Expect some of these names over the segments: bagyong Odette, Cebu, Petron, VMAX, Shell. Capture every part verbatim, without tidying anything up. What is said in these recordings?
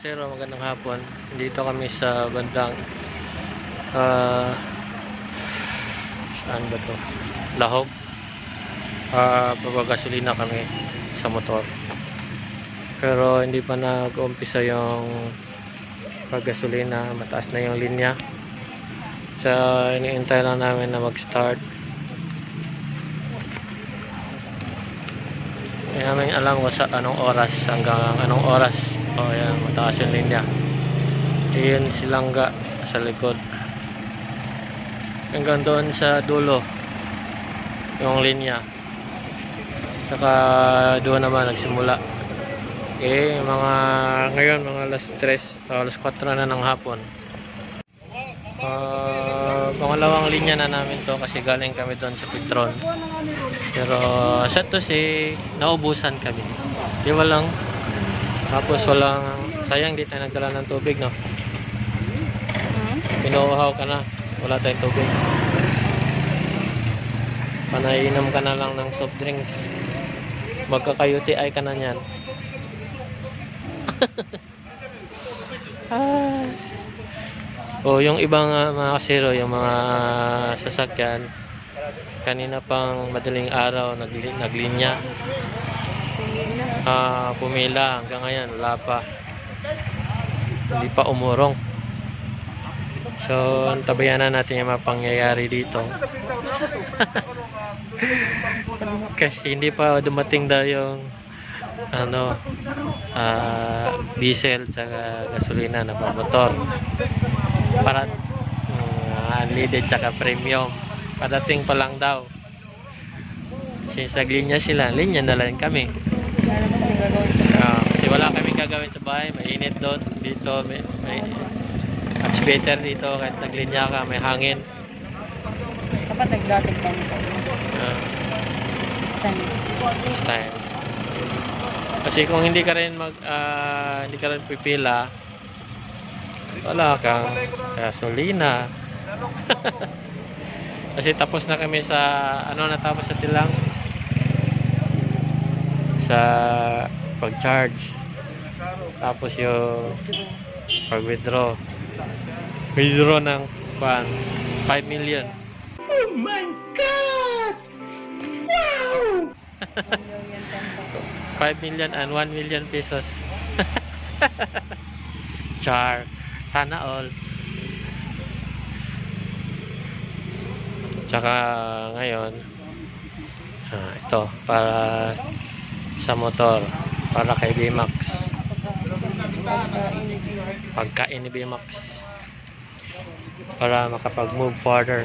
Pasero, magandang hapon. Dito kami sa bandang uh, saan ba to? Lahog. Uh, babagasolina kami sa motor, pero hindi pa nag-umpisa yung paggasolina. Mataas na yung linya, so iniintay lang namin na mag-start. Hindi namin alam kung sa anong oras, hanggang anong oras. O oh, yan, mataas yung linya. Yun silangga sa likod. Hanggang doon sa dulo yung linya. Saka doon naman nagsimula. Eh mga ngayon mga alas tres, alas kwatro na ng hapon. Uh, pangalawang linya na namin to kasi galing kami doon sa Petron. Pero sa to si naubusan kami. Di walang Tapos walang, sayang di tayo nagdala ng tubig, no? Pinuuhaw ka na, wala tayong tubig. Panainom ka na lang ng soft drinks. Magkaka-U T I ka na niyan. ah. O yung ibang uh, mga kasero, yung mga sasakyan, kanina pang madaling araw nagli naglinya. Uh, pumila hanggang ngayon wala pa, hindi pa umurong, so tabayan na natin yung mga pangyayari dito. Kasi hindi pa dumating daw yung ano uh, diesel sa gasolina na pamotor para uh, unleaded tsaka premium, padating pa lang daw. Since naglinya sila, linya na lang kami. Uh, kasi wala kaming gagawin sa bahay, mainit doon, dito may, may much better dito. Kahit naglinya ka, may hangin. Dapat nagdating pa nito this time, kasi kung hindi ka rin mag uh, hindi ka rin pipila, wala kang gasolina. Kasi tapos na kami sa ano, natapos sa tilang sa pag-charge, tapos yung pag-withdraw withdraw ng five million. Oh my god, wow. five million and one million pesos. Char, sana all. Tsaka ngayon ah, ito para sa motor, para kay V MAX, pagkain ni V MAX, para makapag-move further.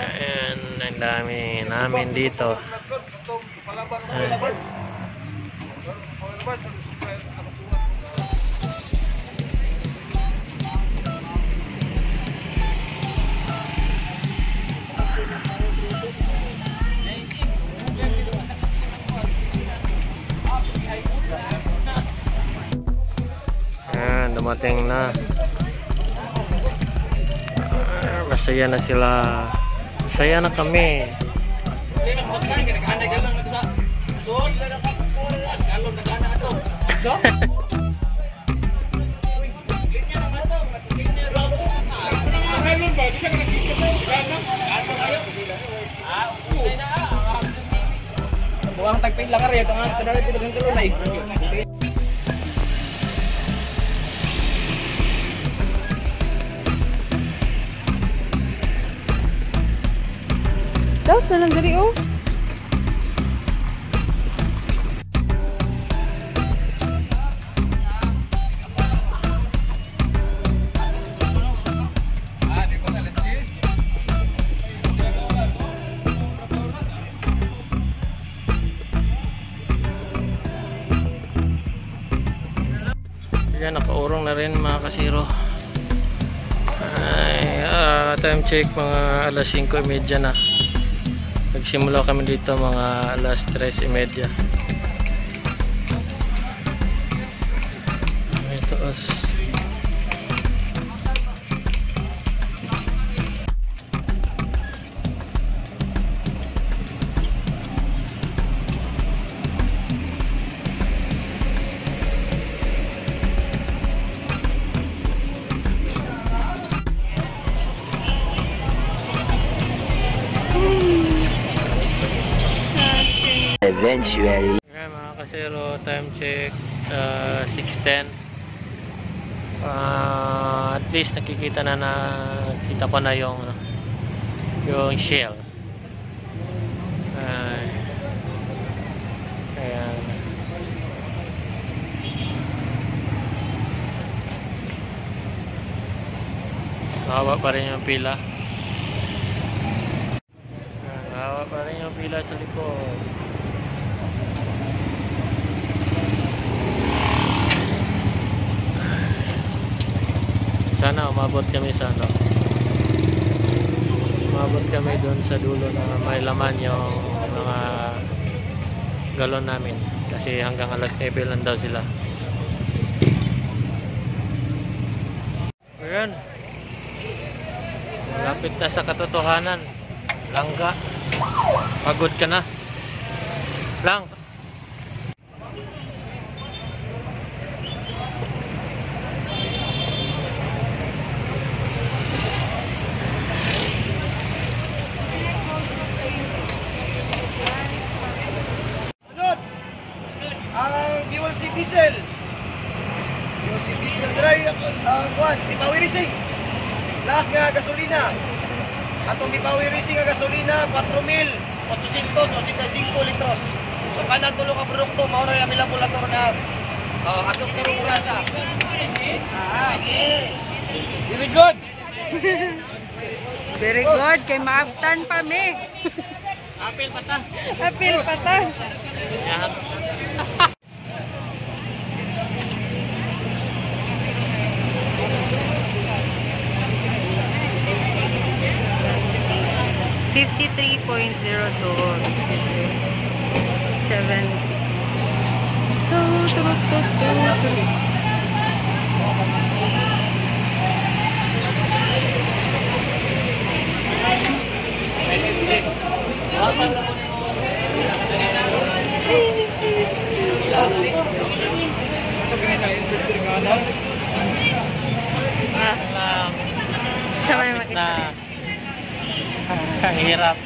Ayan, ang dami namin dito. Ayan. Dumating na, ah, masaya na sila, masaya na kami. Buang tagpil lang rin ito nga, tanawin ko ng tulunay. Daos na lang dali, oh. Ayan, nakaurong na rin mga kasiro. Ay, uh, time check mga alas singko trenta na. Nagsimula kami dito mga alas tres y media. Ito os. eventually. Okay mga kasero, time check uh, six ten. uh, At least nakikita na na Kita pa na yung ano, yung Shell. uh, Ayan. Mahaba pa rin yung pila. Mahaba pa rin yung pila sa likod. Sana umabot kami sa ano. Umabot kami doon sa dulo na may laman yung mga galon namin. Kasi hanggang alas nine lang daw sila. Ayan. Malapit na sa katotohanan. Langga. Pagod ka na. Lang. Diesel. Yung si diesel dry uh, kuan, di Pawi Racing. Last nga gasolina. Atong di Pawi Racing nga gasolina four thousand eight hundred eighty-five litros. So kanang tulo ka produkto mao ra amila pula to na uh, asok to rasa. Ah, very good. Very good kay maabtan pa mi. Apil pata. Apil pata. fifty-three point zero two seven ah, ang hirap,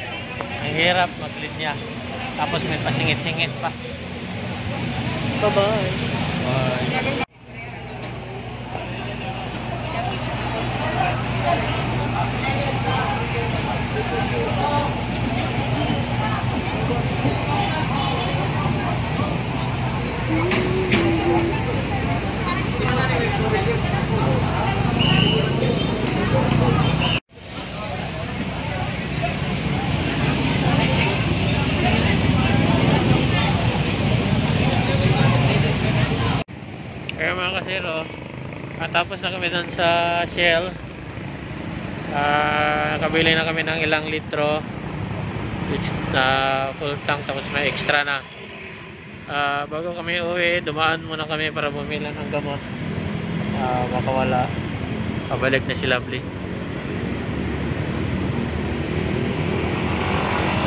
ang hirap mag-lead niya. Tapos may pasingit-singit pa. Bye-bye. Bye. Tapos na kami doon sa Shell. Uh, nakabili na kami ng ilang litro. Uh, full tank tapos may extra na. Uh, bago kami uwi, dumaan muna kami para bumili ng gamot. Uh, baka wala. Pabalik na si Lovely.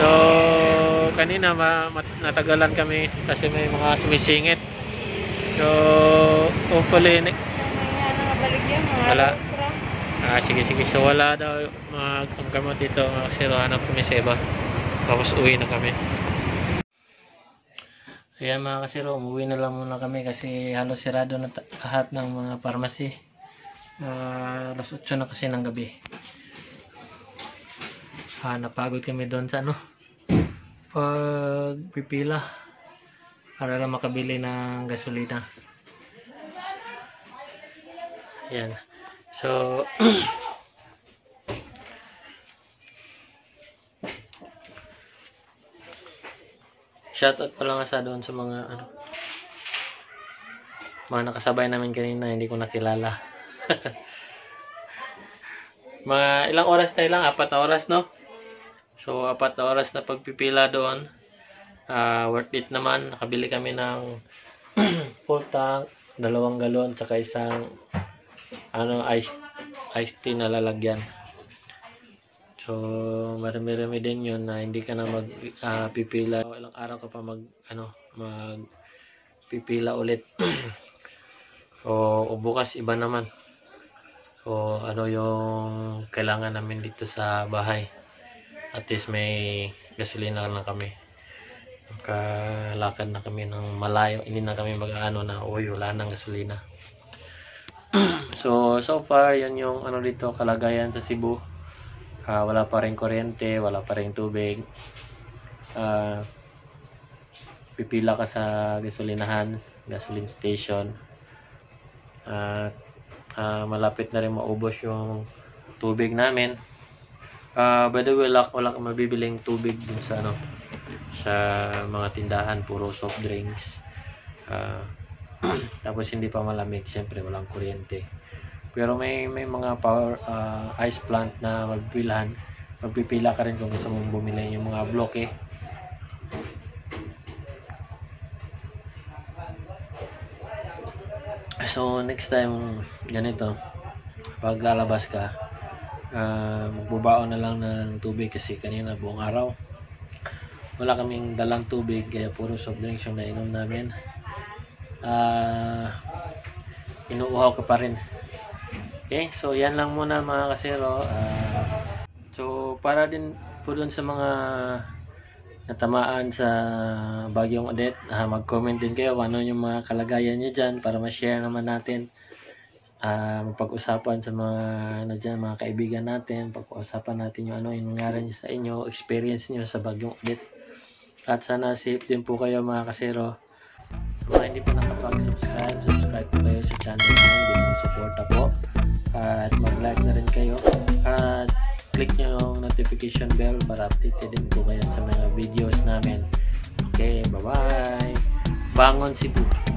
So, kanina natagalan kami kasi may mga sumisingit. So, hopefully wala. Ah, sige sige, so wala daw magkamot dito mga kasero, hanap kami sa iba. Tapos uwi na kami. Kaya mga kasero, umuwi na lang muna kami kasi halos sirado na lahat ng mga pharmacy. uh, Alas otso na kasi ng gabi. Ah, napagod kami doon sa ano, pagpipila para lang makabili ng gasolina. Ayan. So shoutout pala nga sa doon sa mga ano, mga nakasabay namin kanina, hindi ko nakilala. Mga ilang oras tayo lang, apat na oras no? So apat na oras na pagpipila doon. Uh, worth it naman. Nakabili kami ng full tank, dalawang galon, saka isang ano, ice, ice tea na lalagyan. So marami-rami din yun na hindi ka na magpipila. Uh, ilang araw ka pa mag ano, magpipila ulit. O, o bukas iba naman. O ano yung kailangan namin dito sa bahay. At least may gasolina lang kami. Nakalakad na kami ng malayo, hindi na kami mag-ano na uy, wala ng gasolina. So, so far, yan yung ano dito, kalagayan sa Cebu. Uh, wala pa rin kuryente, wala pa rin tubig. Uh, pipila ka sa gasolinahan, gasoline station. At uh, uh, malapit na rin maubos yung tubig namin. Uh, by the way, wala, wala kang mabibiling tubig dun sa ano, sa mga tindahan, puro soft drinks. Uh, tapos hindi pa malamig, syempre walang kuryente. Pero may may mga power uh, ice plant na magpipilahan. Magpipila ka rin kung gusto mong bumili yung mga bloke. Eh. So next time ganito, pag lalabas ka, Uh, magbabaon na lang ng tubig kasi kanina buong araw wala kaming dalang tubig kaya puro soft drinks yung nainom namin. Uh, inuuhaw ka pa rin. Okay, so yan lang muna mga kasero. Uh, so para din po dun sa mga natamaan sa bagyong Odette, uh, mag-comment din kayo ano yung mga kalagayan nyo dyan para ma-share naman natin. Uh, mapag-usapan sa mga ano dyan, mga kaibigan natin, pag-usapan natin yung ano yung nangyari nyo sa inyo, experience niyo sa bagyong Odette, at sana safe din po kayo mga kasero. Sa mga hindi pa nakapag-subscribe, subscribe po kayo sa channel namin, din yung supporta po, uh, at mag-like na rin kayo at click nyo yung notification bell para update din po kayo sa mga videos namin. Okay, bye bye, bangon Cebu.